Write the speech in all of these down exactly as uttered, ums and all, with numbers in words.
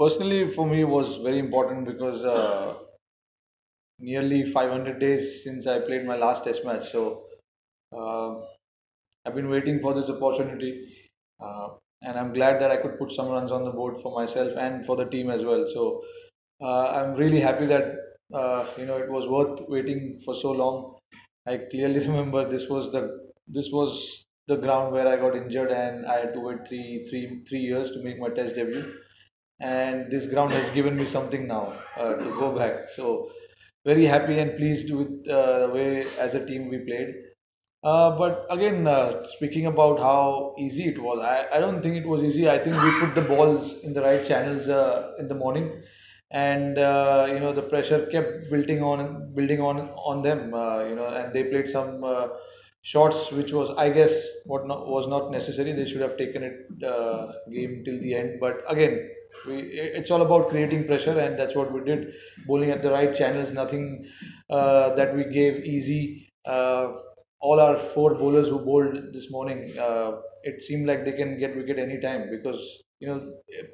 Personally, for me, it was very important because uh, nearly five hundred days since I played my last Test match. So uh, I've been waiting for this opportunity, uh, and I'm glad that I could put some runs on the board for myself and for the team as well. So uh, I'm really happy that uh, you know it was worth waiting for so long. I clearly remember this was the this was the ground where I got injured, and I had to wait three three three years to make my Test debut. And this ground has given me something now uh, to go back. So very happy and pleased with uh, the way as a team we played. Uh, but again, uh, speaking about how easy it was, I, I don't think it was easy. I think we put the balls in the right channels uh, in the morning, and uh, you know the pressure kept building on and building on on them. Uh, you know, and they played some uh, shots which was, I guess, what not, was not necessary. They should have taken it uh, game till the end. But again, we it's all about creating pressure, and that's what we did. Bowling at the right channels, nothing uh, that we gave easy. Uh, all our four bowlers who bowled this morning, uh, it seemed like they can get wicket any time, because you know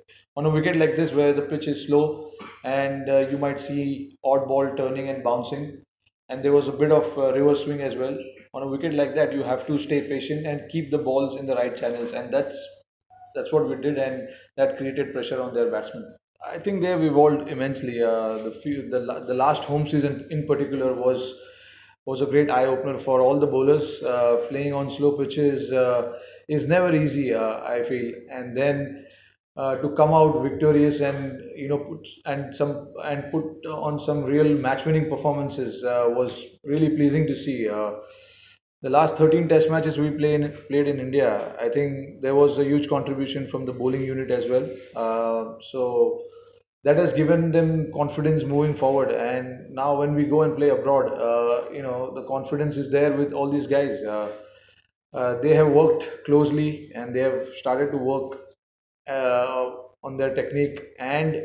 on a wicket like this where the pitch is slow and uh, you might see odd ball turning and bouncing, and there was a bit of uh, reverse swing as well. On a wicket like that, you have to stay patient and keep the balls in the right channels, and that's that's what we did, and that created pressure on their batsmen. I think they've evolved immensely. Uh, the few, the the last home season in particular was was a great eye opener for all the bowlers. Uh, playing on slow pitches uh, is never easy, uh, I feel, and then uh, to come out victorious and you know put and some and put on some real match-winning performances uh, was really pleasing to see. Uh, The last thirteen Test matches we play in, played in India, I think there was a huge contribution from the bowling unit as well. Uh, so that has given them confidence moving forward. And now when we go and play abroad, uh, you know the confidence is there with all these guys. Uh, uh, they have worked closely, and they have started to work uh, on their technique and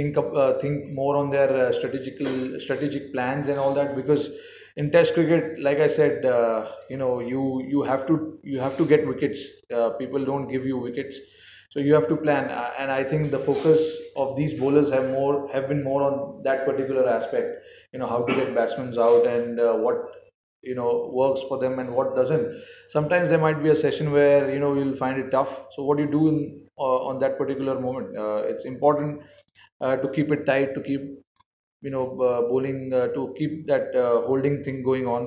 think up, uh, think more on their uh, strategical strategic plans and all that, because in Test cricket, like I said, uh, you know, you you have to you have to get wickets. Uh, people don't give you wickets, so you have to plan. Uh, and I think the focus of these bowlers have more have been more on that particular aspect. You know, how to get batsmen out, and uh, what you know works for them and what doesn't. Sometimes there might be a session where you know you'll find it tough. So what do you do in, uh, on that particular moment? Uh, it's important uh, to keep it tight, to keep. You know, uh, bowling uh, to keep that uh, holding thing going on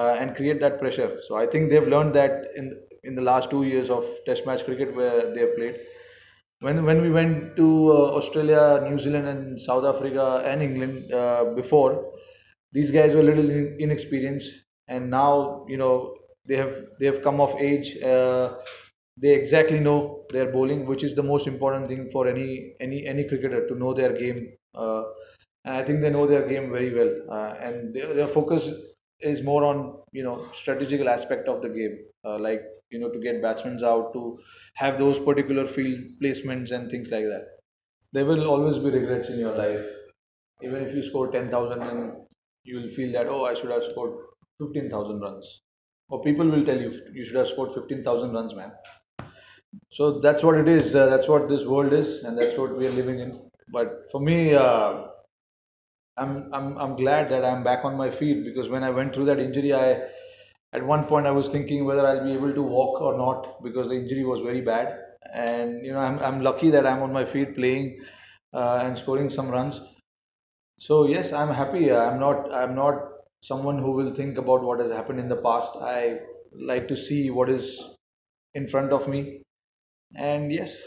uh, and create that pressure. So I think they've learned that in in the last two years of Test match cricket where they have played. When when we went to uh, Australia, New Zealand, and South Africa and England uh, before, these guys were a little in, inexperienced, and now you know they have they have come of age. Uh, they exactly know their bowling, which is the most important thing for any any any cricketer to know their game. Uh, And I think they know their game very well, uh, and their, their focus is more on you know strategical aspect of the game, uh, like you know to get batsmen out, to have those particular field placements and things like that. There will always be regrets in your life, even if you score ten thousand, and you will feel that, oh, I should have scored fifteen thousand runs, or people will tell you you should have scored fifteen thousand runs, man. So that's what it is. Uh, that's what this world is, and that's what we are living in. But for me. Uh, I'm I'm I'm glad that I'm back on my feet, because when I went through that injury, I at one point I was thinking whether I'll be able to walk or not, because the injury was very bad. And you know I'm I'm lucky that I'm on my feet playing uh, and scoring some runs. So yes, I'm happy. I'm not I'm not someone who will think about what has happened in the past. I like to see what is in front of me. And yes,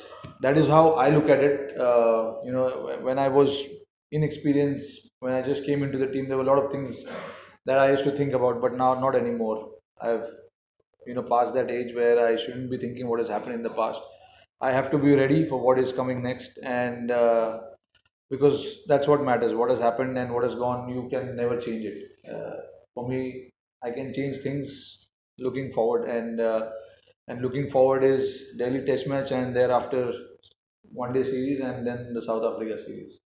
that is how I look at it. Uh, you know when I was inexperienced. When I just came into the team, there were a lot of things that I used to think about, but now not anymore. I've, you know, passed that age where I shouldn't be thinking what has happened in the past. I have to be ready for what is coming next, and uh, because that's what matters. What has happened and what has gone, you can never change it. Uh, for me, I can change things looking forward, and uh, and looking forward is daily Test match, and thereafter one day series, and then the South Africa series.